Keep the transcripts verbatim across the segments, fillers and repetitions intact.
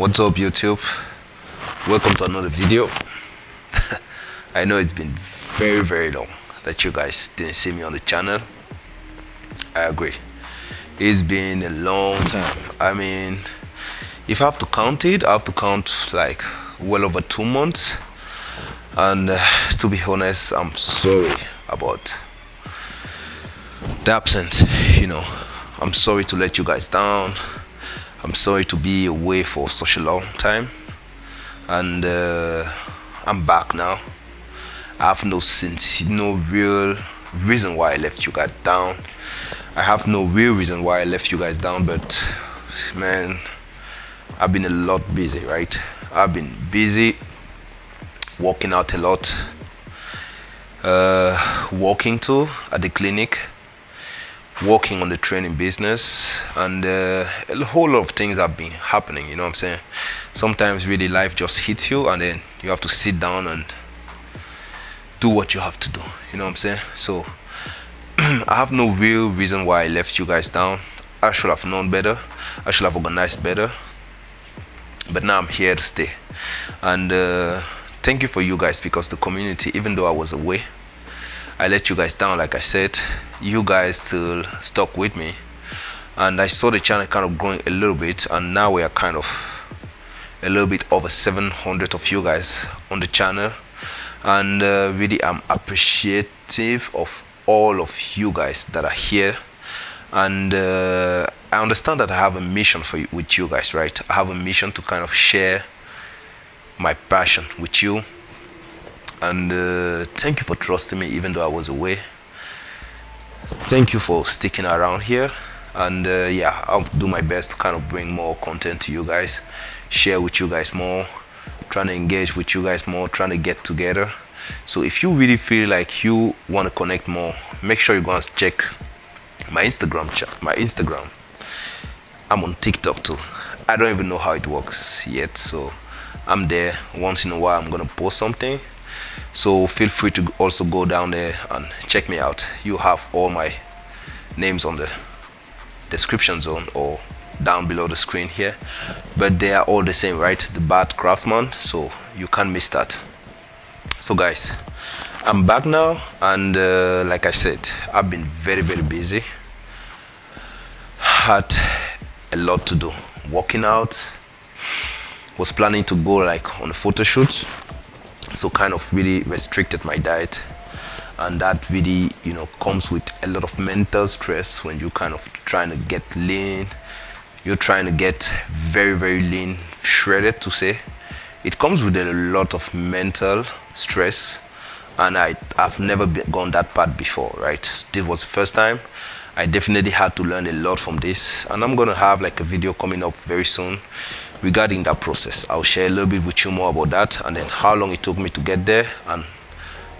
What's up, YouTube? Welcome to another video. I know it's been very very long that you guys didn't see me on the channel. I agree, it's been a long time. I mean, if I have to count it, I have to count like well over two months, and uh, to be honest, I'm sorry about the absence. You know, I'm sorry to let you guys down. I'm sorry to be away for such a long time, and uh, I'm back now. I have no sense, no real reason why I left you guys down. I have no real reason why I left you guys down, but man, I've been a lot busy, right? I've been busy, working out a lot, uh, walking too at the clinic, working on the training business, and uh, a whole lot of things have been happening. You know what I'm saying? Sometimes really life just hits you, and then you have to sit down and do what you have to do. You know what I'm saying? So I have no real reason why I left you guys down. I should have known better. I should have organized better, but now I'm here to stay. And uh, thank you for you guys, because the community, even though I was away, I let you guys down. Like I said, you guys still stuck with me, and I saw the channel kind of growing a little bit, and now we are kind of a little bit over seven hundred of you guys on the channel, and uh, really I'm appreciative of all of you guys that are here. And uh, I understand that I have a mission for you, with you guys, right? I have a mission to kind of share my passion with you. And uh, thank you for trusting me even though I was away. Thank you for sticking around here, and uh, yeah, I'll do my best to kind of bring more content to you guys, share with you guys more, trying to engage with you guys more, trying to get together. So if you really feel like you want to connect more, make sure you go and check my Instagram chat, my Instagram. I'm on TikTok too. I don't even know how it works yet, so I'm there. Once in a while I'm gonna post something, so feel free to also go down there and check me out. You have all my names on the description zone or down below the screen here, but they are all the same, right? The Barth Craftsman, so you can't miss that. So guys, I'm back now, and uh, like I said, I've been very very busy, had a lot to do. Working out, was planning to go like on a photo shoot, so kind of really restricted my diet, and that really, you know, comes with a lot of mental stress when you're kind of trying to get lean. You're trying to get very very lean, shredded to say. It comes with a lot of mental stress, and I, I've never been, gone that path before, right? This was the first time. I definitely had to learn a lot from this, and I'm gonna have like a video coming up very soon regarding that process. I'll share a little bit with you more about that, and then how long it took me to get there, and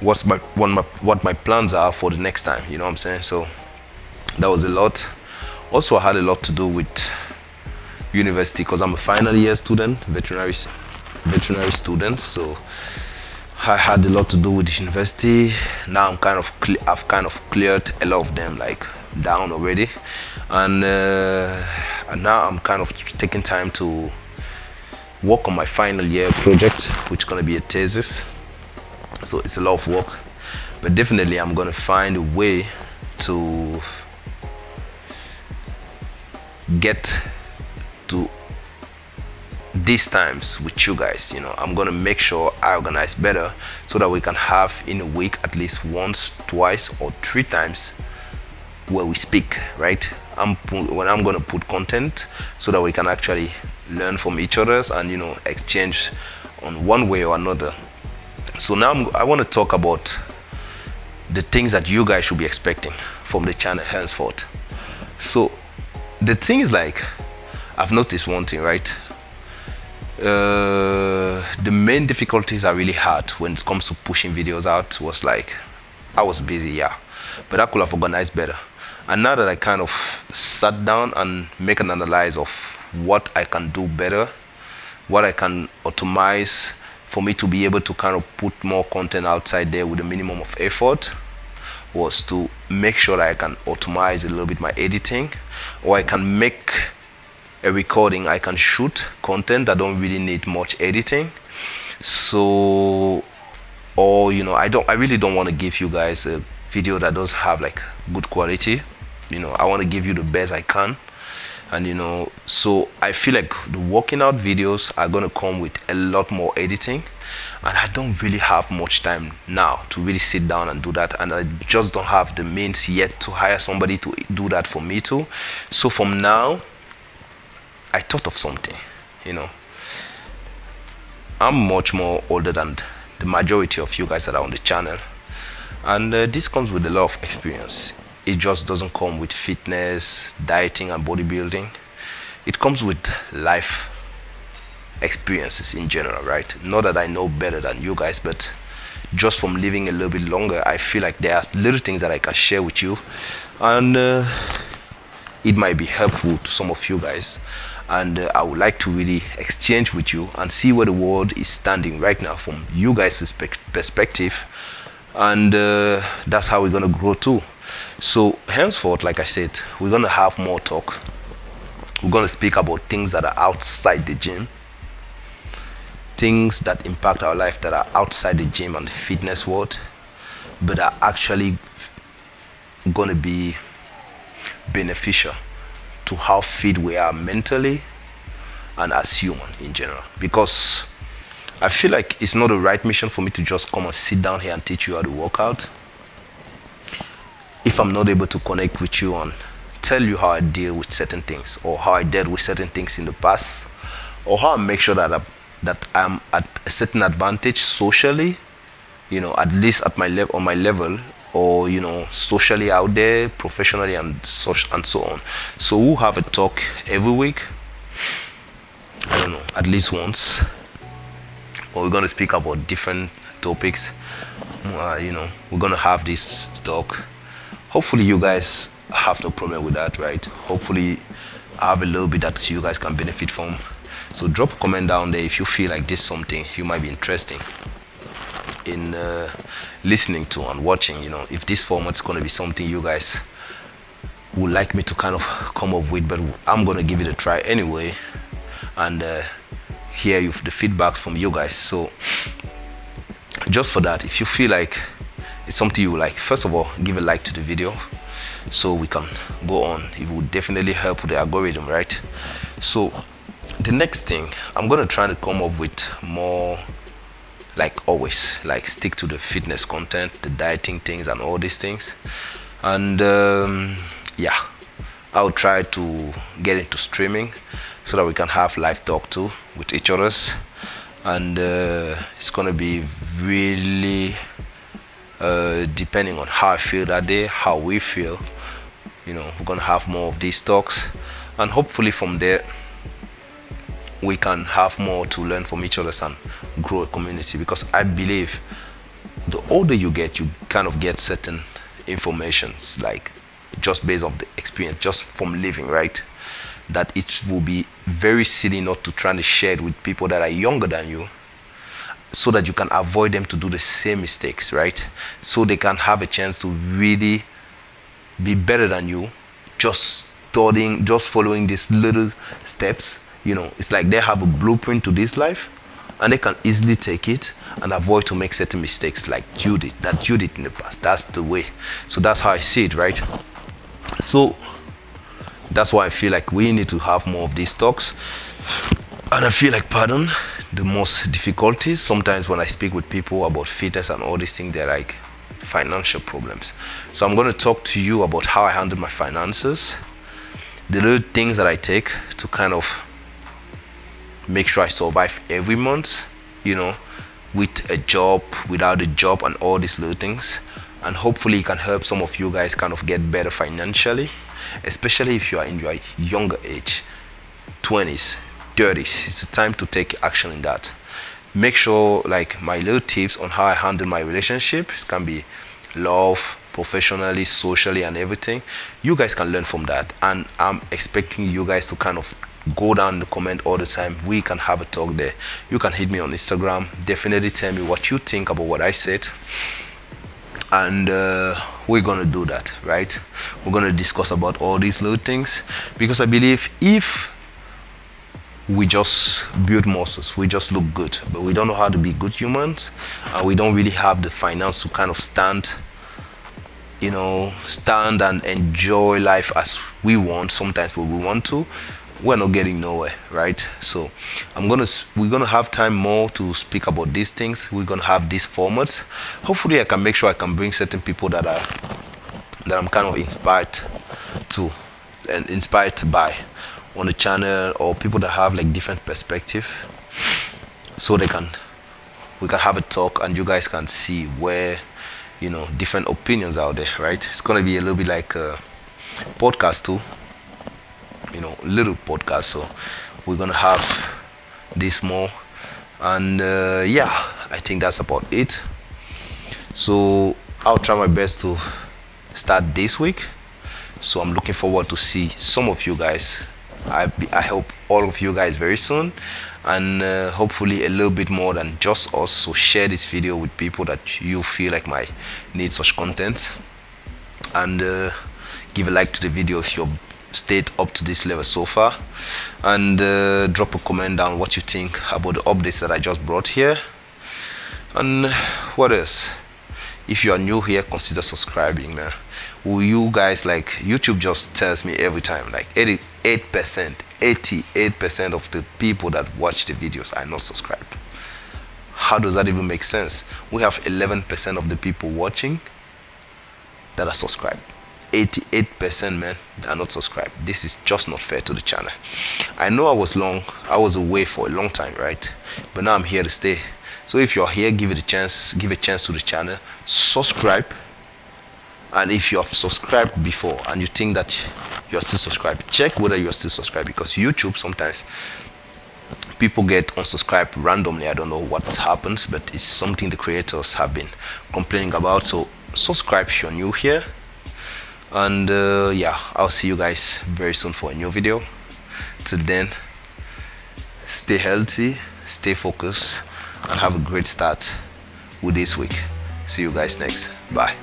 what's my, what my, what my plans are for the next time. You know what I'm saying? So that was a lot. Also, I had a lot to do with university, because I'm a final year student, veterinary veterinary student. So I had a lot to do with the university. Now I'm kind of I've kind of cleared a lot of them like down already, and, uh, and now I'm kind of taking time to work on my final year project, which is going to be a thesis. So it's a lot of work, but definitely I'm going to find a way to get to these times with you guys. You know, I'm going to make sure I organize better, so that we can have in a week at least once, twice or three times where we speak, right? I'm when I'm gonna put content, so that we can actually learn from each other's, and you know, exchange on one way or another. So now I'm, I want to talk about the things that you guys should be expecting from the channel henceforth. So the thing is, like, I've noticed one thing, right? Uh, the main difficulties I really had when it comes to pushing videos out was like I was busy, yeah, but I could have organized better. And now that I kind of sat down and make an analyze of what I can do better, what I can optimize for me to be able to kind of put more content outside there with a minimum of effort, was to make sure that I can optimize a little bit my editing, or I can make a recording, I can shoot content that don't really need much editing. So, or you know, I don't, I really don't want to give you guys a video that does have like good quality. You know, I want to give you the best I can, and you know, so I feel like the working out videos are gonna come with a lot more editing, and I don't really have much time now to really sit down and do that, and I just don't have the means yet to hire somebody to do that for me too. So from now, I thought of something. You know, I'm much more older than the majority of you guys that are on the channel, and uh, this comes with a lot of experience. It just doesn't come with fitness, dieting, and bodybuilding. It comes with life experiences in general, right? Not that I know better than you guys, but just from living a little bit longer, I feel like there are little things that I can share with you, and uh, it might be helpful to some of you guys. And uh, I would like to really exchange with you and see where the world is standing right now from you guys' perspective, and uh, that's how we're gonna grow too. So henceforth, like I said, we're gonna have more talk. We're gonna speak about things that are outside the gym, things that impact our life that are outside the gym and the fitness world, but are actually gonna be beneficial to how fit we are mentally and as human in general. Because I feel like it's not the right mission for me to just come and sit down here and teach you how to work out if I'm not able to connect with you and tell you how I deal with certain things, or how I dealt with certain things in the past, or how I make sure that, I, that I'm at a certain advantage socially, you know, at least at my level, on my level, or, you know, socially out there, professionally, and so, and so on. So we'll have a talk every week, I don't know, at least once, or we're going to speak about different topics, uh, you know, we're going to have this talk. Hopefully you guys have no problem with that, right? Hopefully I have a little bit that you guys can benefit from. So drop a comment down there if you feel like this is something you might be interested in uh, listening to and watching. You know, if this format is going to be something you guys would like me to kind of come up with, but I'm going to give it a try anyway, and uh, hear the feedbacks from you guys. So just for that, if you feel like it's something you like, first of all, give a like to the video so we can go on. It would definitely help with the algorithm, right? So the next thing, I'm gonna try to come up with more, like always, like stick to the fitness content, the dieting things and all these things, and um, yeah, I'll try to get into streaming so that we can have live talk too with each others, and uh, it's gonna be really Uh, depending on how I feel that day, how we feel, you know, we're gonna have more of these talks, and hopefully from there we can have more to learn from each other and grow a community. Because I believe the older you get, you kind of get certain informations, like just based on the experience, just from living, right? That it will be very silly not to try to share it with people that are younger than you, so that you can avoid them to do the same mistakes, right? So they can have a chance to really be better than you, just studying, just following these little steps. You know, it's like they have a blueprint to this life, and they can easily take it and avoid to make certain mistakes like you did, that you did in the past. That's the way. So that's how I see it, right? So that's why I feel like we need to have more of these talks. And I feel like, pardon, the most difficulties sometimes when I speak with people about fitness and all these things, they're like financial problems. So I'm going to talk to you about how I handle my finances, the little things that I take to kind of make sure I survive every month, you know, with a job, without a job, and all these little things. And hopefully it can help some of you guys kind of get better financially, especially if you are in your younger age, twenties. It's time to take action in that. Make sure, like, my little tips on how I handle my relationship, it can be love, professionally, socially, and everything. You guys can learn from that, and I'm expecting you guys to kind of go down in the comment all the time. We can have a talk there. You can hit me on Instagram. Definitely tell me what you think about what I said, and uh, we're gonna do that, right? We're gonna discuss about all these little things, because I believe if we just build muscles, we just look good, but we don't know how to be good humans, and we don't really have the finance to kind of stand, you know, stand and enjoy life as we want, sometimes what we want to. We're not getting nowhere, right? So I'm gonna we're gonna have time more to speak about these things. We're gonna have these formats. Hopefully I can make sure I can bring certain people that are that I'm kind of inspired to and inspired by on the channel, or people that have like different perspective, so they can we can have a talk and you guys can see where, you know, different opinions out there, right? It's gonna be a little bit like a podcast too, you know, little podcast. So we're gonna have this more, and uh, yeah, I think that's about it. So I'll try my best to start this week, so I'm looking forward to see some of you guys. I, be, I hope all of you guys very soon, and uh, hopefully a little bit more than just us. So share this video with people that you feel like might need such content, and uh, give a like to the video if you're stayed up to this level so far, and uh, drop a comment down what you think about the updates that I just brought here. And what else, if you are new here, consider subscribing, man. Will you guys, like, YouTube just tells me every time, like, eighty-eight percent eighty-eight percent of the people that watch the videos are not subscribed. How does that even make sense? We have eleven percent of the people watching that are subscribed. Eighty-eight percent, man, are not subscribed. This is just not fair to the channel. I know I was long, I was away for a long time, right? But now I'm here to stay. So if you're here, give it a chance, give a chance to the channel, subscribe. And if you have subscribed before and you think that you're still subscribed, check whether you're still subscribed, because YouTube sometimes people get unsubscribed randomly. I don't know what happens, but it's something the creators have been complaining about. So subscribe if you're new here. And uh, yeah, I'll see you guys very soon for a new video. Till then, stay healthy, stay focused, and have a great start with this week. See you guys next. Bye.